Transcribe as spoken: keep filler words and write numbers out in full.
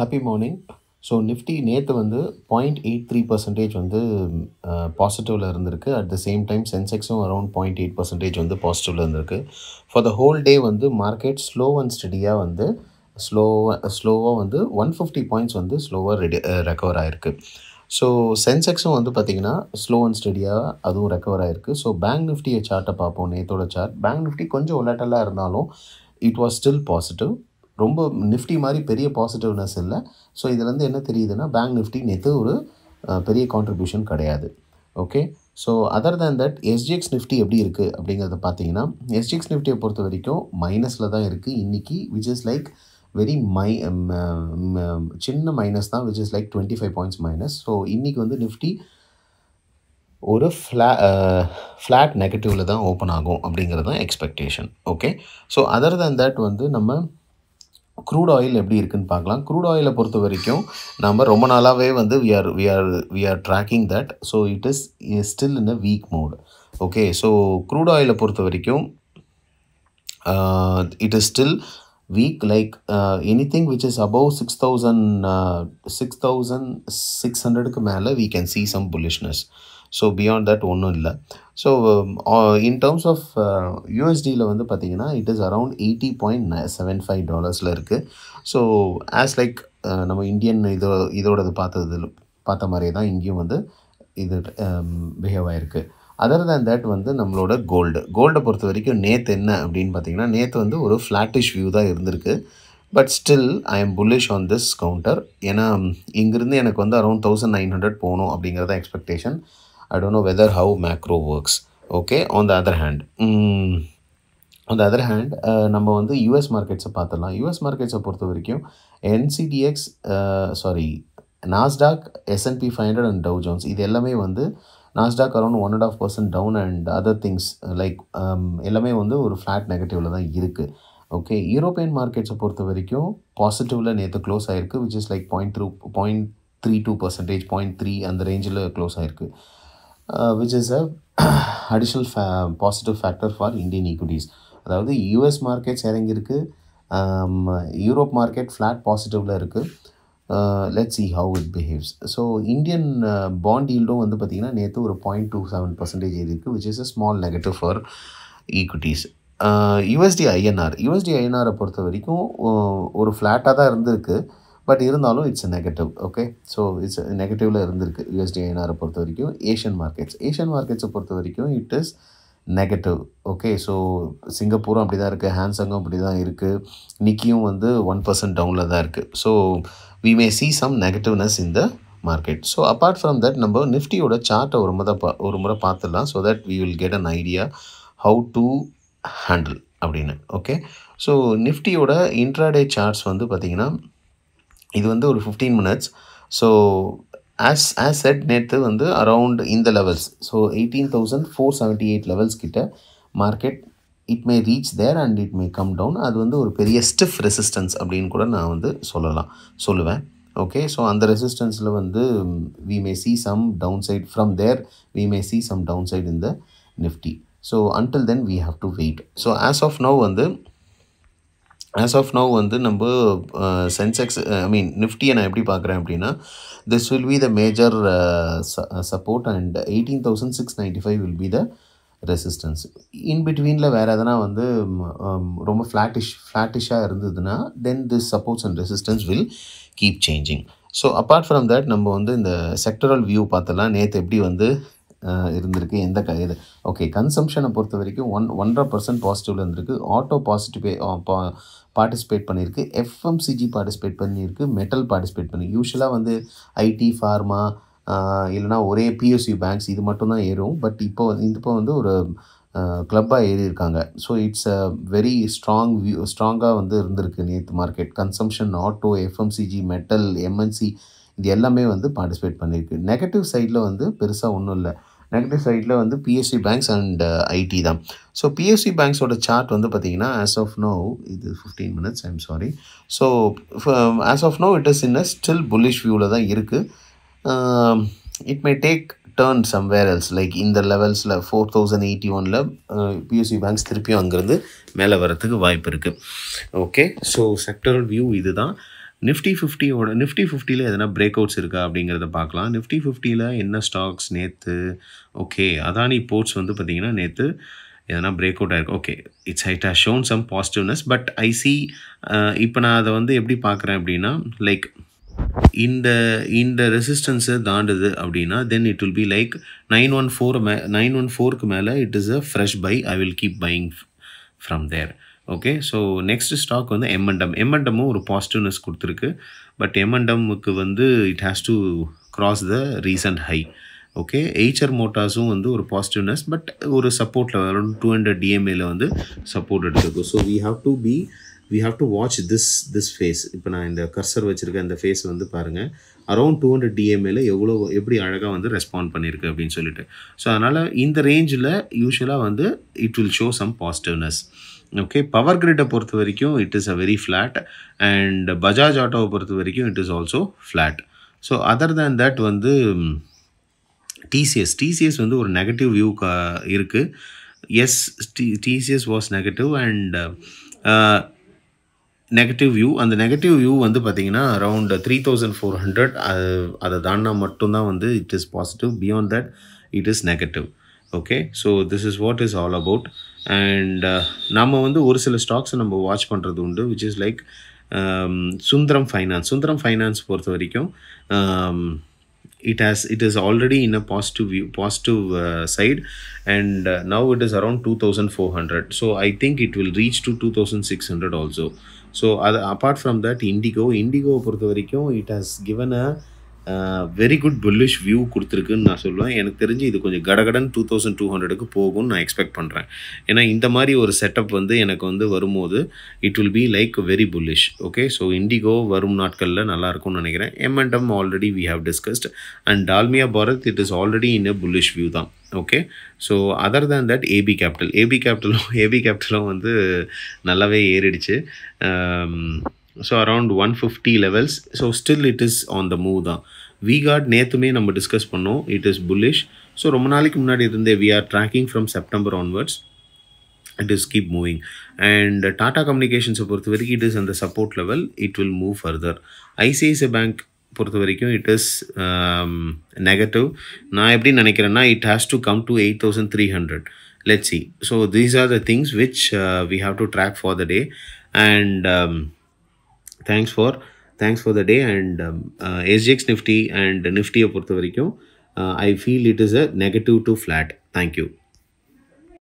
Happy morning. So Nifty நேற்று வந்து point eight three percentage வந்து பாசிட்டிவில் இருந்திருக்கு. அட் த சேம் டைம் சென்செக்ஸும் அரௌண்ட் பாயிண்ட் எயிட் பர்சன்டேஜ் வந்து பாசிட்டிவில் இருந்திருக்கு. ஃபார் த ஹோல் டே வந்து மார்க்கெட் ஸ்லோ அண்ட் ஸ்டெடியாக வந்து ஸ்லோவாக ஸ்லோவாக வந்து ஒன் ஃபிஃப்டி பாயிண்ட்ஸ் வந்து ஸ்லோவாக ரெடி ரெக்கவர் ஆகிருக்கு. ஸோ சென்செக்ஸும் வந்து பார்த்திங்கன்னா ஸ்லோ அண்ட் ஸ்டெடியாக அதுவும் ரெக்கவர் ஆகிருக்கு. ஸோ பேங்க் நிஃப்டியை சார்ட்டை பார்ப்போம். நேற்றோட சார்ட் பேங்க் நிஃப்டி கொஞ்சம் ஒலாட்டலாக இருந்தாலும் இட் வாஸ் ஸ்டில் பாசிட்டிவ். ரொம்ப நிஃப்டி மாதிரி பெரிய பாசிட்டிவ்னஸ் இல்லை. ஸோ இதுலேருந்து என்ன தெரியுதுன்னா பேங்க் நிஃப்டி நேற்று ஒரு பெரிய கான்ட்ரிபியூஷன் கிடையாது. Okay, so other than that SGX Nifty எப்படி இருக்குது அப்படிங்கிறத பார்த்தீங்கன்னா, எஸ்ஜிஎக்ஸ் நிஃப்டியை பொறுத்த வரைக்கும் மைனஸில் தான் இருக்குது இன்றைக்கி, which is like very my சின்ன மைனஸ் தான், which is like twenty five points minus. So இன்றைக்கி வந்து நிஃப்டி ஒரு ஃப்ளா ஃப்ளாட் நெகட்டிவில் தான் ஓப்பன் ஆகும் அப்படிங்கிறது தான் expectation. Okay, so other than that வந்து நம்ம க்ரூட் ஆயில் எப்படி இருக்குதுன்னு பார்க்கலாம். க்ரூட் ஆயிலை பொறுத்த வரைக்கும் நம்ம ரொம்ப நாளாகவே வந்து we are we are we are tracking that. So it is still in a weak mode. Okay, so crude ஆயிலை பொறுத்த வரைக்கும் it is still weak. Like anything which is above six thousand six thousand six ஹண்ட்ரடுக்கு மேலே we can see some bullishness. So beyond that ஒன்றும் இல்லை. So in terms of யூஎஸ்டியில் வந்து பார்த்திங்கன்னா it is around eighty point nine seven five டாலர்ஸில் இருக்குது. So as like நம்ம இந்தியன் இதோ இதோடது பார்த்ததில் பார்த்த மாதிரியே தான் இங்கேயும் வந்து இது பிஹேவ் ஆகிருக்கு. அதர் தேன் தட் வந்து நம்மளோட கோல்டு கோல்டை பொறுத்த வரைக்கும் நேற்று என்ன அப்படின்னு பார்த்திங்கன்னா, நேற்று வந்து ஒரு ஃப்ளாட்டிஷ் வியூ தான் இருந்திருக்கு. But still I am bullish on this counter. ஏன்னா இங்கேருந்து எனக்கு வந்து அரௌண்ட் தௌசண்ட் நைன் ஹண்ட்ரட் போகணும் அப்படிங்கிறத expectation. I don't know whether how macro works. Okay, on the other hand, mm, on the other hand, நம்ம வந்து யூஎஸ் மார்க்கெட்ஸை பார்த்துடலாம். US மார்க்கெட்ஸை பொறுத்த வரைக்கும் NCDEX sorry Nasdaq, S&P five hundred and Dow Jones இது எல்லாமே வந்து Nasdaq around one and half percent down and other things like எல்லாமே வந்து ஒரு ஃப்ளாட் நெகட்டிவில் தான் இருக்குது. ஓகே, யூரோப்பியன் மார்க்கெட்ஸை பொறுத்த வரைக்கும் பாசிட்டிவில் நேற்று க்ளோஸ் ஆகிருக்கு, which is like point through point three two percentage point three அந்த ரேஞ்சில் க்ளோஸ் ஆகிருக்கு. Uh, which is a additional fa- positive factor for Indian equities. அதாவது யூஎஸ் மார்க்கெட்ஸ் இறங்கியிருக்கு, யூரோப் மார்க்கெட் ஃப்ளாட் பாசிட்டிவில் இருக்குது. Let's see how it behaves. So Indian bond ஈல்டும் வந்து பார்த்திங்கன்னா நேற்று ஒரு பாயிண்ட் டூ செவன் பர்சன்டேஜ் இருக்குது, which is a small negative for equities. USD INR USD ஐஎன்ஆரை பொறுத்த வரைக்கும் ஒரு ஃப்ளாட்டாக தான் இருந்திருக்கு. பட் இருந்தாலும் it's negative. Okay, so it's நெகட்டிவில் இருந்திருக்கு யூஎஸ்டி ஐஎன்ஆரை பொறுத்த வரைக்கும். ஏஷியன் மார்க்கெட்ஸ் ஏஷியன் மார்க்கெட்ஸை பொறுத்த வரைக்கும் it is negative. Okay, so சிங்கப்பூரும் அப்படி தான் இருக்குது, ஹாங்காங்கும் அப்படி தான் இருக்குது, நிக்கியும் வந்து ஒன் பர்சன்ட் டவுனில் தான் இருக்குது. So we may see some negativeness in the market. So apart from that நம்ம நிஃப்டியோட சார்ட்டை ஒரு முறை பா ஒரு முறை பார்த்துடலாம். So that we will get an idea how to handle அப்படின்னு. ஓகே, ஸோ நிஃப்டியோட இன்ட்ராடே சார்ட்ஸ் வந்து பார்த்திங்கன்னா இது வந்து ஒரு fifteen minutes. So as as said நேற்று வந்து அரவுண்ட் இந்த levels, so eighteen thousand four seventy eight levels கிட்ட market it may reach there and it may come down. அது வந்து ஒரு பெரிய ஸ்டிஃப் ரெசிஸ்டன்ஸ் அப்படின்னு கூட நான் வந்து சொல்லலாம் சொல்லுவேன். ஓகே, ஸோ அந்த ரெசிஸ்டன்ஸில் வந்து we may see some down side from there we may see some down side in the Nifty. So until then we have to wait. So as of now வந்து ஆஸ் ஆஃப் நவ் வந்து நம்ம Sensex ஐ மீன் நிஃப்டியை நான் எப்படி பார்க்குறேன் அப்படின்னா, this will be the major support and eighteen thousand six ninety five will be the resistance. In பிட்வீனில் வேறு எதனா வந்து ரொம்ப ஃப்ளாட்டிஷ் ஃப்ளாட்டிஷாக இருந்ததுன்னா then this supports and resistance will keep changing. So apart from that நம்ம வந்து இந்த செக்டரல் வியூ பார்த்தலாம். நேற்று எப்படி வந்து இருந்திருக்கு எந்த க இது ஓகே கன்சம்ஷனை பொறுத்த வரைக்கும் ஒன் ஒன்றரை பர்சன்ட் பாசிட்டிவில் இருந்திருக்கு. ஆட்டோ பாசிட்டிவே பார்ட்டிசிபேட் பண்ணியிருக்கு, எஃப்எம்சிஜி பார்ட்டிசிபேட் பண்ணியிருக்கு, மெட்டல் பார்ட்டிசிபேட் பண்ணி. யூஸ்வலாக வந்து ஐடி ஃபார்மா இல்லைனா ஒரே பிஎஸ்யூ பேங்க்ஸ் இது மட்டும்தான் ஏறும். பட் இப்போ இது இப்போ வந்து ஒரு கிளப்பாக ஏறி இருக்காங்க. So it's a very strong view ஸ்ட்ராங்காக வந்து இருந்திருக்கு நேற்று market. Consumption, auto, FMCG, metal, MNC இது எல்லாமே வந்து பார்ட்டிசிபேட் பண்ணியிருக்கு. நெகட்டிவ் சைடில் வந்து பெருசாக ஒன்றும் இல்லை. நெகட்டிவ் சைடில் வந்து பிஎஸ்சி பேங்க்ஸ் அண்ட் ஐடி தான். ஸோ பிஎஸ்சி பேங்க்ஸோட சார்ட் வந்து பார்த்திங்கன்னா ஆஸ் ஆஃப் நோ இது fifteen minutes I'm sorry so as of now it is in a still bullish வியூவில் தான் இருக்குது. It may take turn somewhere else like இந்த லெவல்ஸில் ஃபோர் தௌசண்ட் எயிட்டி ஒனில் பிஎஸ்சி பேங்க்ஸ் திருப்பியும் அங்கேருந்து மேலே வரத்துக்கு வாய்ப்பு இருக்குது. ஓகே, ஸோ செக்டரல் வியூ இது தான். Nifty fifty ஓட Nifty fifty ல எதனா பிரேக்அவுட்ஸ் இருக்கா அப்படிங்கிறத பார்க்கலாம். Nifty fifty ல என்ன ஸ்டாக்ஸ் நேற்று ஓகே அதானி போர்ட்ஸ் வந்து பார்த்தீங்கன்னா நேற்று எதனா பிரேக் அவுட் ஆயிருக்கு. Okay it's it has shown some positiveness, but I see இப்போ நான் அதை வந்து எப்படி பார்க்குறேன் அப்படின்னா, லைக் இந்த இந்த ரெசிஸ்டன்ஸை தாண்டுது அப்படின்னா then it will be like nine one four may nine one ஃபோருக்கு மேலே it is a fresh buy, I will keep buying from there. Okay, so next stock வந்து M and M. M and எம்மும் ஒரு பாசிட்டிவ்னஸ் கொடுத்துருக்கு, but M and எம்முக்கு வந்து it has to cross the recent high. Okay, H R மோட்டார்ஸும் வந்து ஒரு பாசிட்டிவ்னஸ், பட் ஒரு சப்போர்ட்டில் வரும் டூ ஹண்ட்ரட் டிஎம்ஏல வந்து சப்போர்ட் எடுத்துருக்கு. So we have to be we have to watch this this phase. இப்போ நான் இந்த கர்சர் வச்சுருக்க இந்த ஃபேஸ் வந்து பாருங்கள், அரௌண்ட் டூ ஹண்ட்ரட் டிஎம்ஏல எவ்வளோ எப்படி அழகாக வந்து ரெஸ்பாண்ட் பண்ணியிருக்கு அப்படின்னு சொல்லிட்டு. ஸோ அதனால் இந்த ரேஞ்சில் யூஸ்வலாக வந்து it will show some positiveness. Okay, power கிரிட்டை பொறுத்த வரைக்கும் it is a very flat, and Bajaj ஆட்டோவை பொறுத்த வரைக்கும் it is also flat. So other than that வந்து டிசிஎஸ் டிசிஎஸ் வந்து ஒரு நெகட்டிவ் வியூ கா இருக்குது. Yes the TCS was negative and negative view. அந்த நெகட்டிவ் வியூ வந்து பார்த்தீங்கன்னா around three thousand four hundred அது அதை தாண்டா மட்டும்தான் வந்து it is positive, beyond that it is negative. Okay, so this is what is all about. And நம்ம வந்து ஒரு சில ஸ்டாக்ஸை நம்ம வாட்ச் பண்ணுறது உண்டு, which is like Sundaram Finance. Sundaram Finance பொறுத்த வரைக்கும் it has it is already in a positive view, positive uh, side, and uh, now it is around two thousand four hundred, so I think it will reach to two thousand six hundred also. So uh, apart from that, indigo indigo பொறுத்த வரைக்கும் it has given a uh, very good bullish view கொடுத்துருக்குன்னு நான் சொல்லுவேன். எனக்கு தெரிஞ்சு இது கொஞ்சம் கடகடன் two thousand two ஹண்ட்ரடுக்கு போகும்னு நான் எக்ஸ்பெக்ட் பண்ணுறேன். ஏன்னா இந்த மாதிரி ஒரு செட்டப் வந்து எனக்கு வந்து வரும்போது it will be like very bullish. Okay, so indigo வரும் நாட்களில் நல்லாயிருக்கும்னு நினைக்கிறேன். M and M already we have discussed, and Dalmia Bharat it is already in a bullish view தான். Okay, so other than that AB Capital AB கேபிட்டலும் AB கேபிட்டலும் வந்து நல்லாவே ஏறிடுச்சு. So around one fifty levels, so still it is on the move தான். V Guard நேற்றுமே நம்ம discuss பண்ணோம், இட் இஸ் புல்லிஷ். ஸோ ரொம்ப நாளைக்கு முன்னாடி இருந்தே we are tracking from September onwards, it is keep moving. And Tata கம்யூனிகேஷன்ஸை பொறுத்த வரைக்கும் இட் இஸ் அந்த support level, it will move further. ICICI Bank பொறுத்த வரைக்கும் இட் இஸ் நெகட்டிவ். நான் எப்படி நினைக்கிறேன்னா it has to come to eight thousand three hundred let's see. So these are the things which we have to track for the day. And thanks for thanks for the day. And um, uh, S G X Nifty and Nifty பொறுத்த வரைக்கும் uh, I feel it is a negative to flat. Thank you.